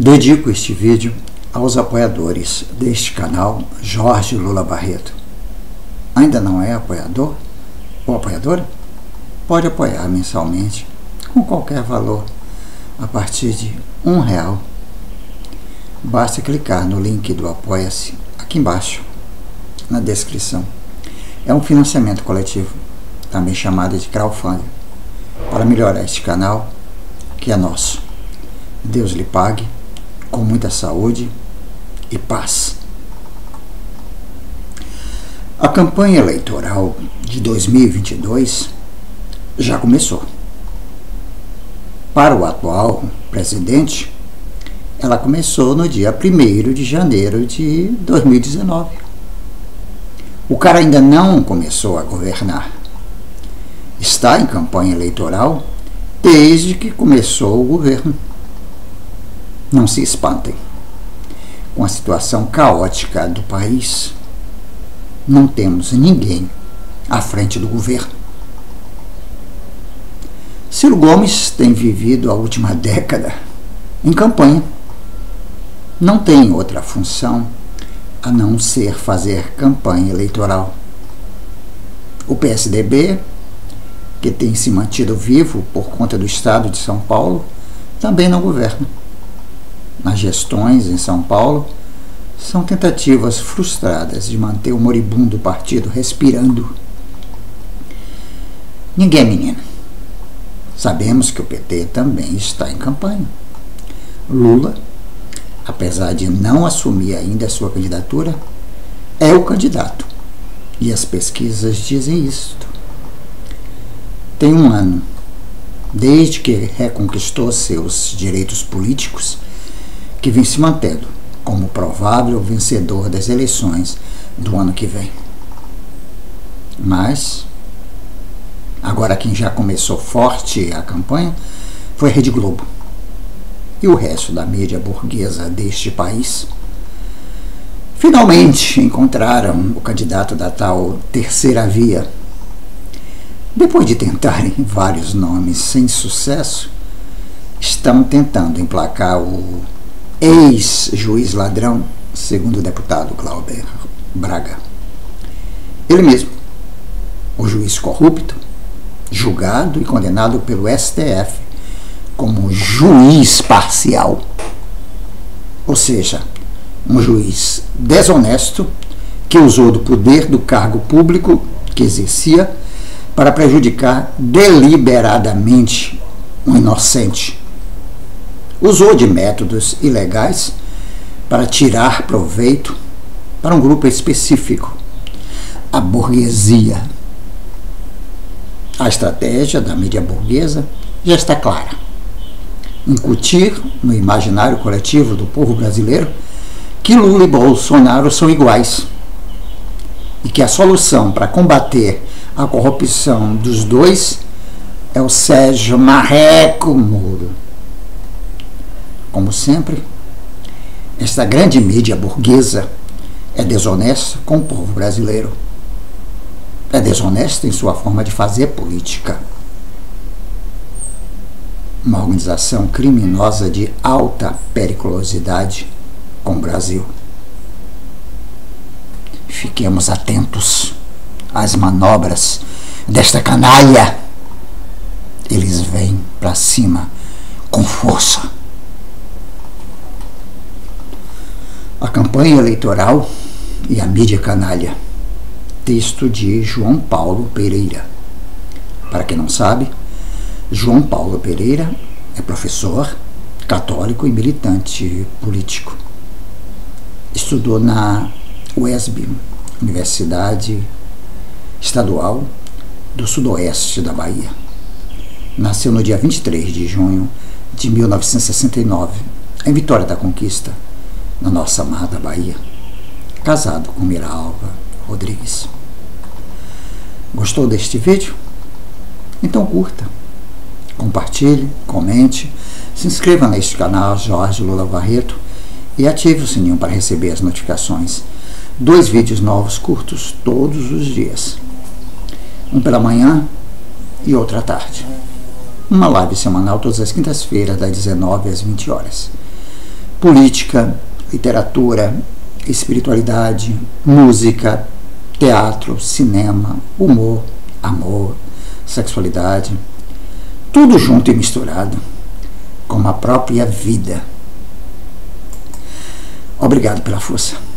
Dedico este vídeo aos apoiadores deste canal Jorge Lula Barreto. Ainda não é apoiador ou apoiadora? Pode apoiar mensalmente com qualquer valor a partir de R$1. Basta clicar no link do Apoia-se aqui embaixo, na descrição. É um financiamento coletivo, também chamado de crowdfunding, para melhorar este canal que é nosso. Deus lhe pague com muita saúde e paz. A campanha eleitoral de 2022 já começou. Para o atual presidente, ela começou no dia 1º de janeiro de 2019. O cara ainda não começou a governar. Está em campanha eleitoral desde que começou o governo. Não se espantem com a situação caótica do país. Não temos ninguém à frente do governo. Ciro Gomes tem vivido a última década em campanha. Não tem outra função a não ser fazer campanha eleitoral. O PSDB, que tem se mantido vivo por conta do estado de São Paulo, também não governa. Nas gestões em São Paulo, são tentativas frustradas de manter o moribundo partido respirando. Ninguém, menino. Sabemos que o PT também está em campanha. Lula, apesar de não assumir ainda a sua candidatura, é o candidato. E as pesquisas dizem isto. Tem um ano, desde que reconquistou seus direitos políticos, que vem se mantendo como provável vencedor das eleições do ano que vem. Mas, agora quem já começou forte a campanha foi a Rede Globo e o resto da mídia burguesa deste país. Finalmente encontraram o candidato da tal terceira via. Depois de tentarem vários nomes sem sucesso, estão tentando emplacar o ex-juiz ladrão, segundo o deputado Gláuber Braga. Ele mesmo, o juiz corrupto, julgado e condenado pelo STF como juiz parcial, ou seja, um juiz desonesto que usou do poder do cargo público que exercia para prejudicar deliberadamente um inocente. Usou de métodos ilegais para tirar proveito para um grupo específico, a burguesia. A estratégia da mídia burguesa já está clara. Incutir no imaginário coletivo do povo brasileiro que Lula e Bolsonaro são iguais e que a solução para combater a corrupção dos dois é o Sérgio Marreco Moro. Como sempre, esta grande mídia burguesa é desonesta com o povo brasileiro. É desonesta em sua forma de fazer política. Uma organização criminosa de alta periculosidade com o Brasil. Fiquemos atentos às manobras desta canalha. Eles vêm para cima com força. A campanha eleitoral e a mídia canalha. Texto de João Paulo Pereira. Para quem não sabe, João Paulo Pereira é professor, católico e militante político. Estudou na UESB, Universidade Estadual do Sudoeste da Bahia. Nasceu no dia 23 de junho de 1969, em Vitória da Conquista, na nossa amada Bahia, casado com Miralva Rodrigues. Gostou deste vídeo? Então curta, compartilhe, comente, se inscreva neste canal Jorge Lula Barreto e ative o sininho para receber as notificações. 2 vídeos novos curtos todos os dias, um pela manhã e outro à tarde. Uma live semanal todas as quintas-feiras das 19h às 20h. política, literatura, espiritualidade, música, teatro, cinema, humor, amor, sexualidade, tudo junto e misturado com a própria vida. Obrigado pela força.